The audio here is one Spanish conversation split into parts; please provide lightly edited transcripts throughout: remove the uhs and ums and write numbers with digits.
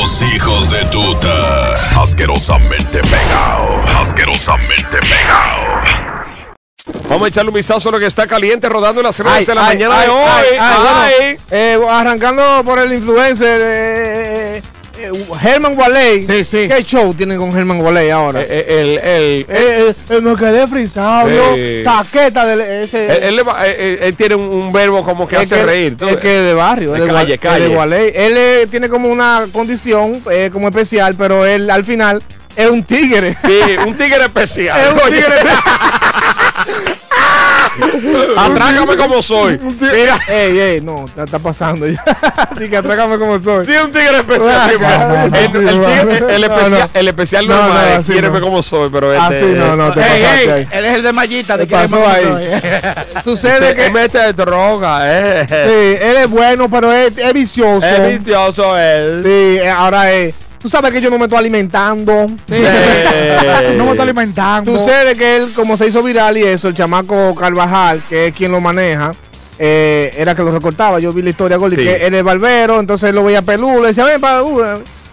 Los Hijos de Tuta. Asquerosamente pegado. Asquerosamente pegado. Vamos a echarle un vistazo a lo que está caliente rodando en las redes de la mañana de hoy. Bueno, arrancando por el influencer Germán Gualey. Sí, sí. ¿Qué show tienen con Germán Gualey ahora? Me quedé frisado, taqueta de ese. Él tiene un verbo como que hace reír. Es que de barrio, de calle. De Gualey. Él tiene como una condición como especial, pero él al final es un tigre. Sí, un tigre especial. Es un tigre Atrácame como soy. Mira, no, está pasando ya. Dije, atrácame como soy. Sí, un tigre especial. El especial normal es quiéreme como soy, pero este. Así no, te pasaste ahí. Él es el de mallita, te pasó ahí. Sucede que mete droga. Sí, él es bueno, pero es vicioso. Es vicioso él. Sí, ahora es. Tú sabes que yo no me estoy alimentando. Sí. No me estoy alimentando. Sucede que él, como se hizo viral y eso, el chamaco Carvajal, que es quien lo maneja, era que lo recortaba. Yo vi la historia, Gordy, que él es barbero, entonces él lo veía peludo. Le decía, ven,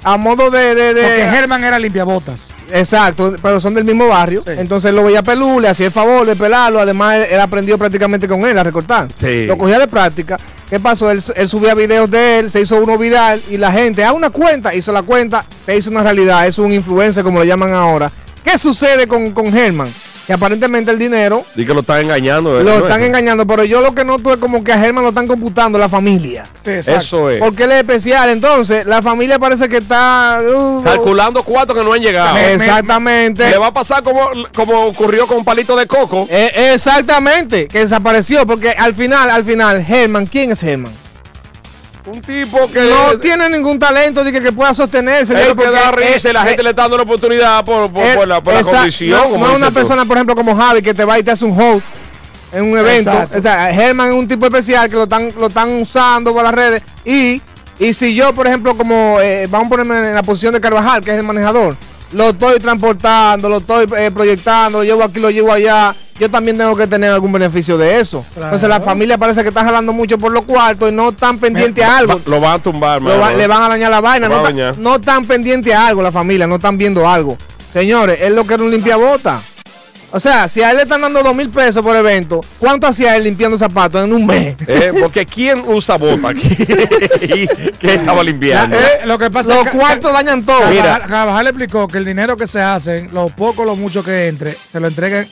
a modo de... Porque Germán era limpiabotas. Exacto, pero son del mismo barrio. Sí. Entonces él lo veía peludo, le hacía el favor de pelarlo. Además, él aprendió prácticamente con él a recortar. Sí. Lo cogía de práctica. ¿Qué pasó? Él subía videos de él, se hizo uno viral y la gente, una cuenta, hizo la cuenta, se hizo una realidad, es un influencer como lo llaman ahora. ¿Qué sucede con Germán? Que aparentemente el dinero... Y que lo están engañando. ¿Verdad? Lo están engañando, pero yo lo que noto es como que a Germán lo están computando la familia. Sí, exacto. Eso es. Porque él es especial, entonces la familia parece que está... calculando cuatro que no han llegado. Exactamente. Le va a pasar como ocurrió con un palito de coco. Exactamente, que desapareció, porque al final, Germán, ¿quién es Germán? Un tipo que no tiene ningún talento de que pueda sostenerse. Es que da risa y la gente le está dando la oportunidad por la condición. No es una persona, por ejemplo, como Javi, que te va y te hace un host en un evento. Exacto. O sea, Germán es un tipo especial que lo están usando por las redes. Y si yo, por ejemplo, como vamos a ponerme en la posición de Carvajal, que es el manejador, lo estoy transportando, lo estoy proyectando, lo llevo aquí, lo llevo allá. Yo también tengo que tener algún beneficio de eso. Claro. Entonces la familia parece que está jalando mucho por los cuartos y no están pendientes a algo. Lo van a tumbar, le van a dañar la vaina. No están pendientes a algo la familia, no están viendo algo. Señores, él lo que era un limpiabota. O sea, si a él le están dando 2,000 pesos por evento, ¿cuánto hacía él limpiando zapatos en un mes? Porque ¿quién usa bota aquí? ¿Qué estaba limpiando? Lo que pasa los cuartos dañan todo. Carvajal le explicó que el dinero que se hace, lo poco o lo mucho que entre, se lo entrega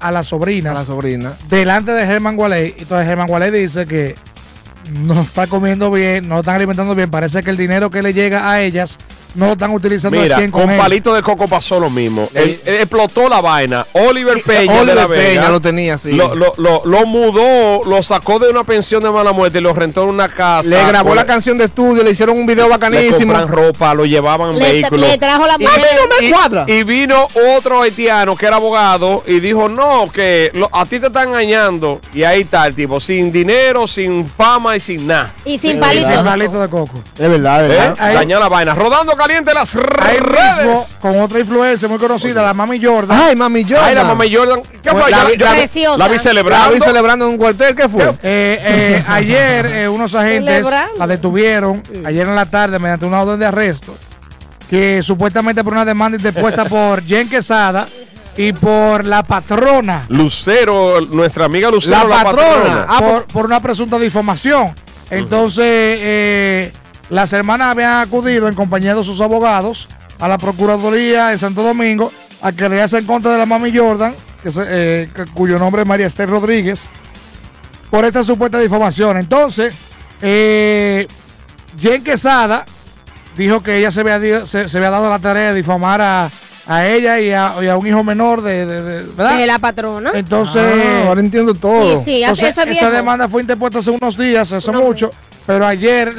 a las sobrinas. A la sobrina. Delante de Germán Gualey. Entonces Germán Gualey dice que no está comiendo bien, no están alimentando bien. Parece que el dinero que le llega a ellas no lo están utilizando. Mira, con palito de coco pasó lo mismo. Él explotó la vaina. Oliver Peña de la Vega lo tenía, sí. Lo mudó, lo sacó de una pensión de mala muerte y lo rentó en una casa. Le grabó la canción de estudio, le hicieron un video bacanísimo. Le compraban ropa, lo llevaban en vehículo. Le trajo la mujer. Y vino otro haitiano que era abogado y dijo, no, que a ti te están engañando. Y ahí está el tipo, sin dinero, sin fama y sin nada. Y sin palito de coco. Es verdad, es verdad. Dañó la vaina. Rodando caliente las redes. Mismo, con otra influencia muy conocida, la Mami Jordan. La Mami Jordan. ¿Qué fue? La vi celebrando. La vi celebrando en un cuartel. ¿Qué fue? Ayer unos agentes la detuvieron ayer en la tarde mediante una orden de arresto que supuestamente por una demanda interpuesta por Jen Quesada y por la patrona Lucero, nuestra amiga Lucero, la patrona. Por una presunta difamación. Entonces, las hermanas habían acudido en compañía de sus abogados a la Procuraduría de Santo Domingo a querellarse en contra de la Mami Jordan, cuyo nombre es María Esther Rodríguez, por esta supuesta difamación. Entonces, Jen Quesada dijo que ella se había dado la tarea de difamar a ella y a un hijo menor de la patrona. Entonces, ahora entiendo todo. Sí, entonces, eso esa demanda fue interpuesta hace unos días, hace mucho. Pero ayer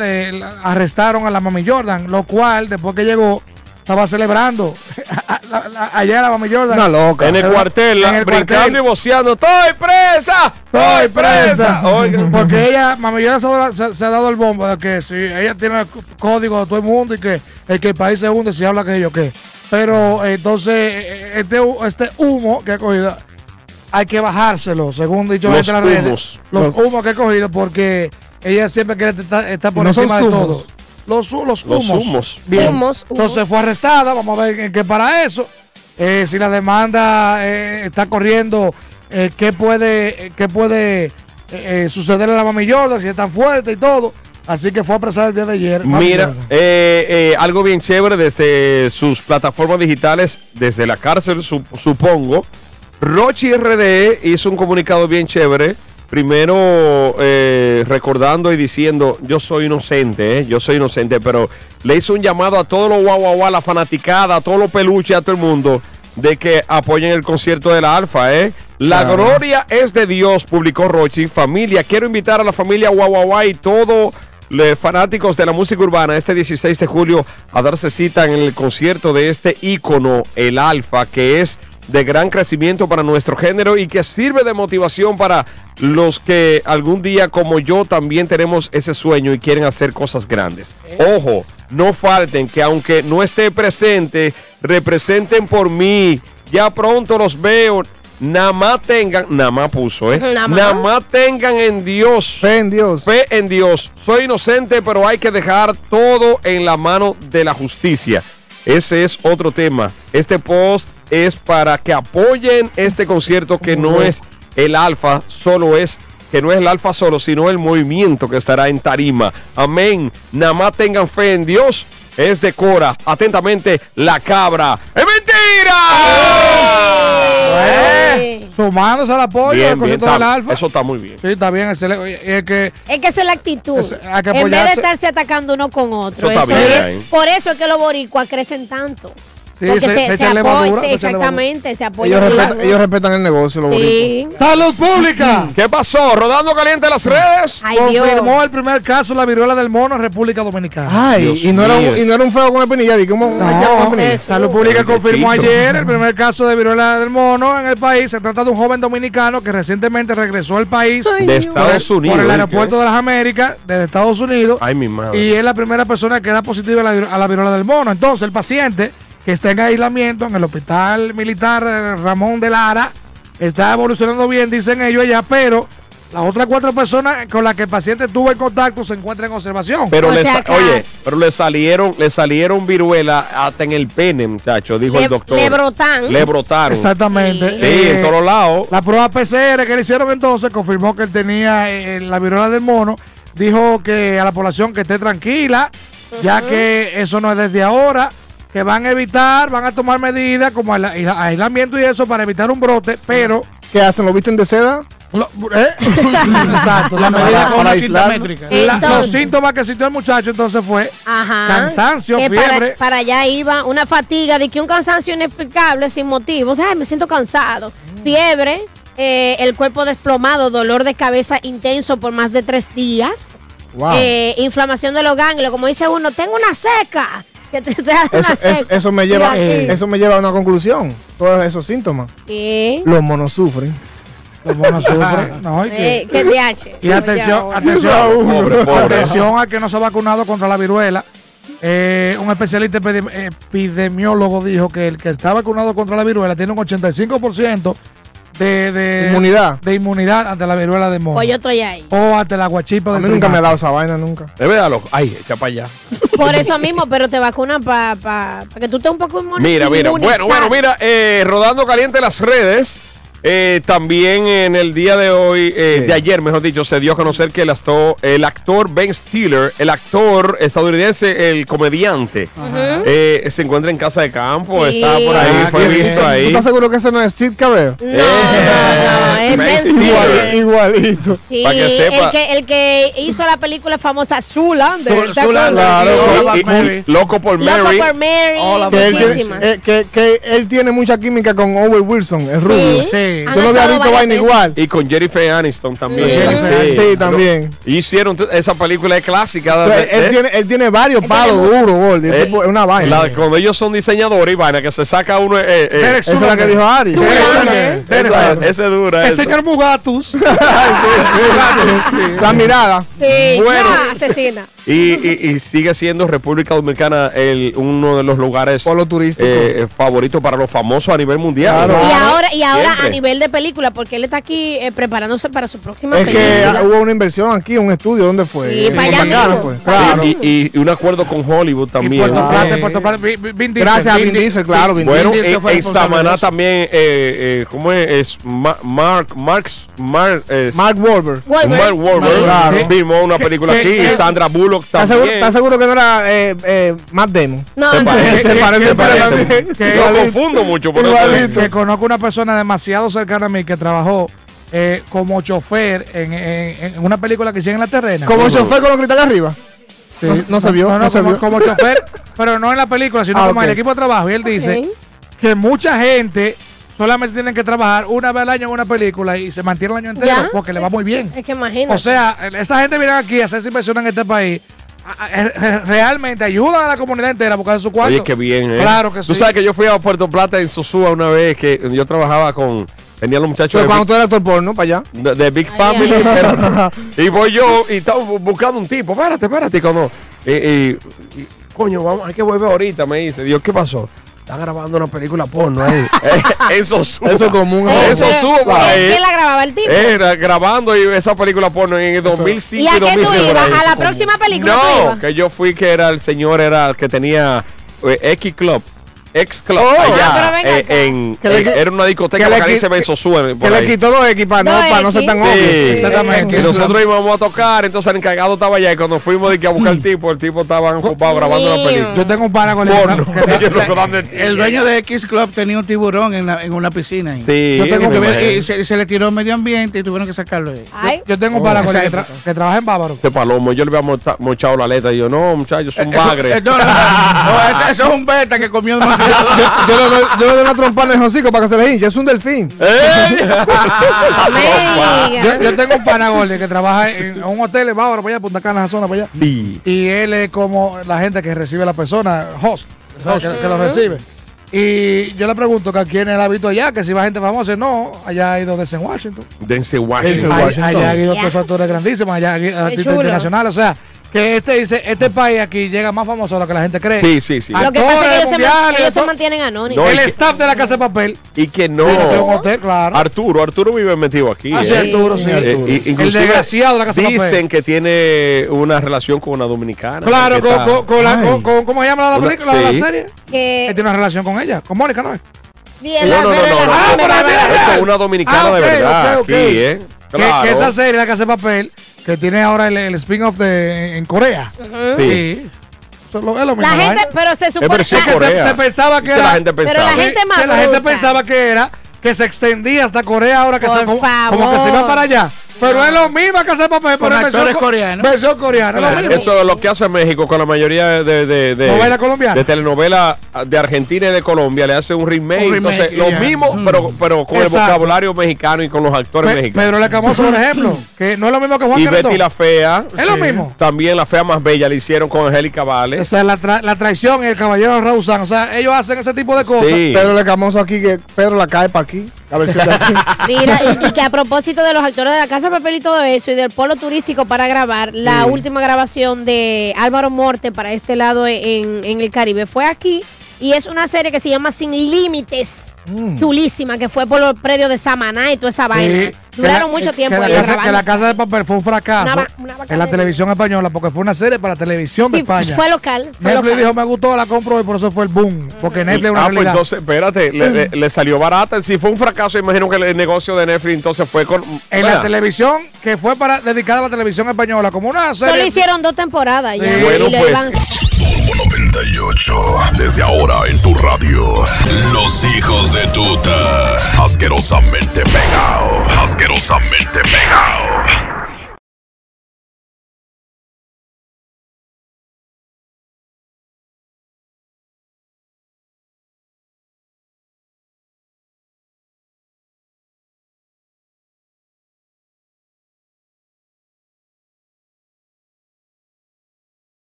arrestaron a la Mami Jordan, lo cual, después que llegó, estaba celebrando. Allá la Mami Jordan. Una loca. En el cuartel, brincando y voceando, ¡estoy presa! ¡Estoy presa! Porque ella, Mami Jordan, se ha dado el bombo de que si ella tiene el código de todo el mundo y que el país se hunde si habla que yo qué. Pero entonces, este humo que ha cogido, hay que bajárselo, según dicho los humos. Los humos que ha cogido, porque ella siempre quiere estar por encima de todo. Los humos. Bien. Entonces fue arrestada. Vamos a ver qué para eso. Si la demanda está corriendo, qué puede suceder a la Mami Jordan, si es tan fuerte y todo. Así que fue apresada el día de ayer. Mira, algo bien chévere desde sus plataformas digitales, desde la cárcel, supongo. Rochi R.D. hizo un comunicado bien chévere. Primero, recordando y diciendo, yo soy inocente, yo soy inocente, pero le hizo un llamado a todos los guau, a la fanaticada, a todos los peluches, a todo el mundo, de que apoyen el concierto de la Alfa, La gloria es de Dios, publicó Rochi. Familia, quiero invitar a la familia guau y todo... los fanáticos de la música urbana este 16 de julio a darse cita en el concierto de este ícono, el Alfa, que es de gran crecimiento para nuestro género y que sirve de motivación para los que algún día como yo también tenemos ese sueño y quieren hacer cosas grandes. Ojo, no falten, que aunque no esté presente, representen por mí, ya pronto los veo. Nada más tengan, nada más puso, nada más tengan en Dios. Fe en Dios. Fe en Dios. Soy inocente, pero hay que dejar todo en la mano de la justicia. Ese es otro tema. Este post es para que apoyen este concierto que no es el Alfa, solo es, que no es el Alfa solo, sino el movimiento que estará en tarima. Amén. Nada más tengan fe en Dios. Es de Cora. Atentamente, La Cabra. ¡Es mentira! Sumándose al apoyo del concierto del Alfa. Eso está muy bien. Sí, está bien. Es que esa es la actitud. En vez de estarse atacando uno con otro. Por eso es que los boricuas crecen tanto. Sí, porque se echan levadura. Exactamente, se apoyan. Ellos respetan el negocio, los boricuas. ¡Salud pública! ¿Qué pasó? Rodando caliente las redes. Confirmó el primer caso, la viruela del mono en República Dominicana. Ay, y no era un feo con espinilla. Salud pública confirmó ayer el primer caso de viruela del mono en el país. Se trata de un joven dominicano que recientemente regresó al país de Estados Unidos, por el aeropuerto de las Américas, desde Estados Unidos. Ay, mi madre. Y es la primera persona que da positiva a la viruela del mono. Entonces, el paciente, que está en aislamiento en el hospital militar Ramón de Lara, está evolucionando bien, dicen ellos allá, pero las otras 4 personas con las que el paciente tuvo el contacto se encuentran en observación. Pero le salieron viruela hasta en el pene, muchachos, dijo el doctor. Le brotaron. Exactamente. Sí, en todos lados. La prueba PCR que le hicieron entonces confirmó que él tenía la viruela del mono. Dijo que a la población que esté tranquila, ya que eso no es desde ahora, que van a tomar medidas como aislamiento y eso para evitar un brote, pero... ¿Qué hacen? ¿Lo visten de seda? Exacto, la medida con la cinta métrica. Los síntomas que sintió el muchacho entonces fue cansancio, fiebre. Para allá iba una fatiga, de que un cansancio inexplicable, sin motivo. O sea, me siento cansado. Fiebre, el cuerpo desplomado, dolor de cabeza intenso por más de 3 días. Wow. Inflamación de los ganglios, como dice uno, tengo una seca. Eso me lleva a una conclusión. Todos esos síntomas. ¿Qué? Los monos sufren. Los monos sufren. No, ¿qué DH? Y atención a que no se ha vacunado contra la viruela. Un especialista epidemiólogo dijo que el que está vacunado contra la viruela tiene un 85% de inmunidad ante la viruela de mono. Pues yo estoy ahí. O ante la guachipa del nunca me ha dado esa vaina, nunca. De verdad, loco. Ay, echa para allá. Por eso mismo, pero te vacunan para que tú estés un poco inmunizado. Mira. Bueno, rodando caliente las redes. También en el día de hoy, de ayer mejor dicho, se dio a conocer que el actor Ben Stiller, el actor estadounidense, el comediante, se encuentra en casa de campo, está por ahí, fue visto ahí. ¿Tú estás seguro que ese no es Steve Carell? No, es Ben Stiller. Igualito. Sí, para que sepa. El que hizo la película famosa Zoolander. Loco por Mary. Hola, muchísimas. Que él tiene mucha química con Owen Wilson, es rubio. Sí. Yo no había visto vaina igual. Y con Jennifer Aniston también. Sí, también. Hicieron esa película clásica. O sea, él tiene varios palos duros, gordo. Es una vaina. Cuando ellos son diseñadores, y vaina, que se saca uno. Esa es la que dijo Ari. Ese es dura. Ese señor Mugatus. La mirada. Sí, bueno, asesina. Y sigue siendo República Dominicana uno de los lugares favoritos para los famosos a nivel mundial. Claro. Y ahora a nivel de película, porque él está aquí preparándose para su próxima película. Es que hubo una inversión aquí, un estudio, ¿dónde fue? Sí, fue. Claro. Y un acuerdo con Hollywood también. Puerto Plata, Vin Diesel. Gracias a Vin Diesel, claro. Bueno, en Samaná también, ¿cómo es? Mark Wahlberg. Claro. Vimos una película aquí, Sandra Bullock también. ¿Estás seguro que no era Matt Damon? No, no. Se parece. Lo confundo mucho. Que conozco una persona demasiado cercana a mí que trabajó como chofer en una película que hicieron en La Terrena. ¿Como chofer con los cristales arriba? Sí. No se vio. No se vio. Como chofer, pero no en la película, sino como el equipo de trabajo. Y él dice que mucha gente solamente tienen que trabajar una vez al año en una película y se mantiene el año entero porque le va muy bien. Es que imagínate. O sea, esa gente viene aquí a hacerse inversión en este país. Realmente ayudan a la comunidad entera a buscar su cuarto. Oye, qué bien, Claro que sí. Tú sabes que yo fui a Puerto Plata en Sosúa una vez que yo trabajaba tenía los muchachos. Pero cuando tú eras actor porno, para allá. De Big Family. Y voy yo y estaba buscando un tipo. Espérate, como. Coño, vamos, hay que volver ahorita, me dice. Dios, ¿qué pasó? Están grabando una película porno ahí. Eso sube. Eso es común. Eso sube. ¿Quién la grababa el tipo? Era grabando esa película porno en el 2005 y 2006. ¿Y a qué tú ibas? ¿A la próxima película? No, que yo fui, que era el señor, era el que tenía X Club allá, era una discoteca que se ve en Sosúa. Que le quitó dos X para no ser tan obvio. Exactamente. Nosotros íbamos a tocar, entonces el encargado estaba allá y cuando fuimos a buscar al tipo, el tipo estaba ocupado grabando la película. Yo tengo un pana con el dueño de X Club tenía un tiburón en una piscina. Sí. Se le tiró el medio ambiente y tuvieron que sacarlo. Yo tengo un pana con él que trabaja en Bávaro. Ese palomo, yo le había mochado la aleta y yo, no, muchacho, es un bagre. No, eso es un beta que comió demasiado. Yo le doy una trompa en el hocico para que se le hinche. Es un delfín. Yo tengo un pana gordo que trabaja en un hotel en Bávaro, para allá, Punta Cana, esa zona para allá. Sí. Y él es como la gente que recibe a la persona, host. Que lo recibe. Y yo le pregunto que a quién él ha visto allá, que si va gente famosa. No, allá ha ido Denzel Washington. Allá ha ido otros actores grandísimos, allá ha ido artistas internacionales, o sea. Que dice, este país aquí llega más famoso de lo que la gente cree. Sí. Lo que pasa es que ellos se mantienen anónimos. No, el staff de la Casa de Papel. Y que no. Arturo vive metido aquí. Arturo. El desgraciado de la Casa de Papel. Dicen que tiene una relación con una dominicana. Claro, con ¿cómo se llama la película, la serie? Él tiene una relación con ella, con Mónica, ¿no es? No, una dominicana de verdad aquí, Que esa serie de la Casa de Papel, que tiene ahora el spin-off en Corea. Sí. La gente, pero se supone que se pensaba que era. La gente pensaba que era que se extendía hasta Corea ahora que como que se va para allá. Pero es lo mismo que hacer papel, pero actores coreanos. Versión coreana. Eso es lo que hace México con la mayoría de telenovelas de Argentina y de Colombia. Le hace un remake. Entonces, lo mismo, pero con el vocabulario mexicano y con los actores mexicanos. Pedro Lecamoso, por ejemplo, que no es lo mismo que Juan Carlos. Y Betty La Fea. Es lo mismo. También La Fea Más Bella le hicieron con Angélica Vale. O sea, la traición y el caballero Rausán. O sea, ellos hacen ese tipo de cosas. Sí. Pedro Lecamoso aquí, que Pedro la cae para aquí. A ver si mira, y que a propósito de los actores de la Casa Papel y todo eso, y del polo turístico para grabar, la última grabación de Álvaro Morte para este lado en el Caribe fue aquí, y es una serie que se llama Sin Límites, chulísima, que fue por los predios de Samaná y toda esa vaina. Duraron mucho tiempo. Que la Casa de Papel fue un fracaso en la televisión española, porque fue una serie para televisión de España. Fue local. Netflix dijo, me gustó, la compro, y por eso fue el boom. Porque Netflix es una realidad. Entonces, espérate, le salió barata. Si fue un fracaso, imagino que el negocio de Netflix entonces fue con... En la televisión, que fue para dedicada a la televisión española, como una serie. Solo hicieron 2 temporadas. Ya, bueno, pues... 98, desde ahora en tu radio, Los Hijos de Tuta, asquerosamente pegado.